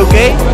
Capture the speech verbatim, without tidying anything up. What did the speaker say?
okay?